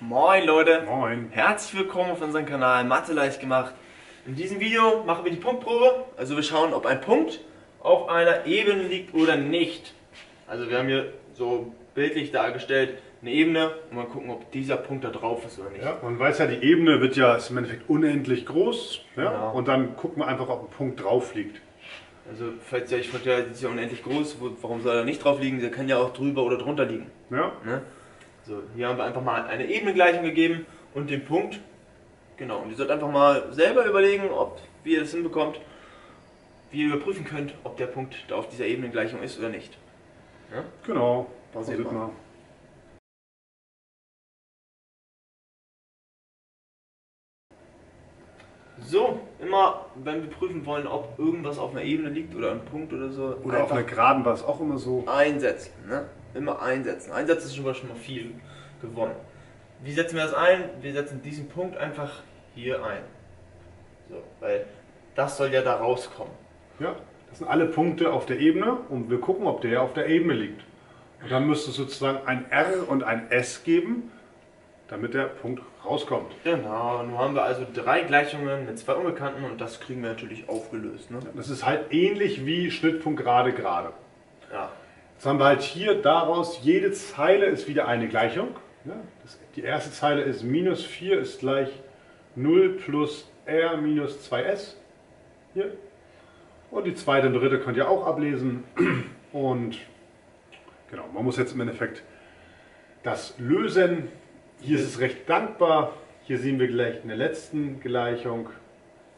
Moin Leute! Moin! Herzlich willkommen auf unserem Kanal Mathe leicht gemacht. In diesem Video machen wir die Punktprobe. Also wir schauen, ob ein Punkt auf einer Ebene liegt oder nicht. Also wir haben hier so bildlich dargestellt eine Ebene und mal gucken, ob dieser Punkt da drauf ist oder nicht. Ja, man weiß ja, die Ebene wird ja, ist im Endeffekt unendlich groß. Ja? Genau. Und dann gucken wir einfach, ob ein Punkt drauf liegt. Also falls ihr euch fragt, ja, die ist ja unendlich groß, warum soll er nicht drauf liegen? Der kann ja auch drüber oder drunter liegen. Ja. Ne? So, hier haben wir einfach mal eine Ebenengleichung gegeben und den Punkt. Genau, und ihr sollt einfach mal selber überlegen, wie ihr das hinbekommt, wie ihr überprüfen könnt, ob der Punkt da auf dieser Ebenengleichung ist oder nicht. Ja? Genau, das sieht man. So, immer wenn wir prüfen wollen, ob irgendwas auf einer Ebene liegt oder ein Punkt oder so. Oder auf einer Geraden war es auch immer so. Einsetzen, ne? Immer einsetzen. Einsetzen ist schon mal viel gewonnen. Wie setzen wir das ein? Wir setzen diesen Punkt einfach hier ein. So, weil das soll ja da rauskommen. Ja, das sind alle Punkte auf der Ebene und wir gucken, ob der auf der Ebene liegt. Und dann müsste es sozusagen ein R und ein S geben, damit der Punkt rauskommt. Genau, nun haben wir also drei Gleichungen mit zwei Unbekannten und das kriegen wir natürlich aufgelöst. Ne? Das ist halt ähnlich wie Schnittpunkt gerade, gerade. Ja. Jetzt haben wir halt hier daraus, jede Zeile ist wieder eine Gleichung. Die erste Zeile ist minus 4 ist gleich 0 plus r minus 2s. Hier. Und die zweite und dritte könnt ihr auch ablesen. Und genau, man muss jetzt im Endeffekt das lösen. Hier ist es recht dankbar. Hier sehen wir gleich in der letzten Gleichung,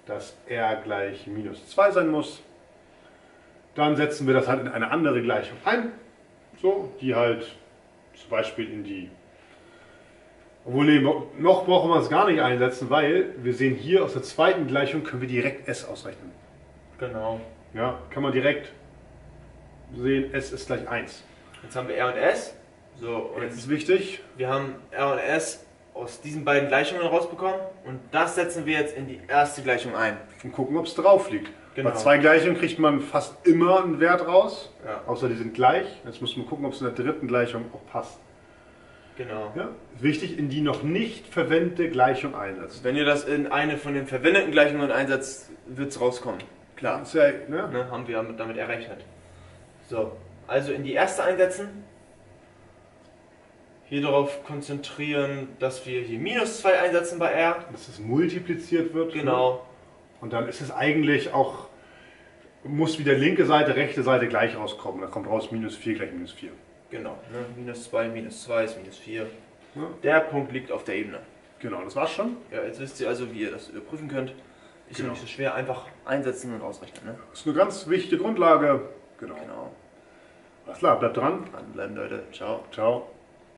dass r gleich minus 2 sein muss. Dann setzen wir das halt in eine andere Gleichung ein, so, die halt zum Beispiel in die, obwohl nee, noch brauchen wir es gar nicht einsetzen, weil wir sehen hier aus der zweiten Gleichung können wir direkt S ausrechnen. Genau. Ja, kann man direkt sehen, S ist gleich 1. Jetzt haben wir R und S. So, und jetzt ist wichtig, wir haben R und S aus diesen beiden Gleichungen rausbekommen und das setzen wir jetzt in die erste Gleichung ein. Und gucken, ob es drauf liegt. Genau. Bei zwei Gleichungen kriegt man fast immer einen Wert raus, ja, außer die sind gleich. Jetzt muss man gucken, ob es in der dritten Gleichung auch passt. Genau. Ja? Wichtig, in die noch nicht verwendete Gleichung einsetzt. Wenn ihr das in eine von den verwendeten Gleichungen einsetzt, wird es rauskommen. Klar. Das ist ja, ne? Haben wir damit errechnet. So, also in die erste einsetzen. Hier darauf konzentrieren, dass wir hier minus 2 einsetzen bei R. Dass es multipliziert wird. Genau. Ne? Und dann ist es eigentlich auch, muss wieder linke Seite, rechte Seite gleich rauskommen. Da kommt raus minus 4 gleich minus 4. Genau, ne? Minus 2 ist minus 4. Ja. Der Punkt liegt auf der Ebene. Genau, das war's schon. Ja, jetzt wisst ihr also, wie ihr das überprüfen könnt. Ist genau nicht so schwer, einfach einsetzen und ausrechnen. Ne? Das ist eine ganz wichtige Grundlage. Genau. Alles klar, bleibt dran. Dranbleiben, Leute. Ciao. Ciao.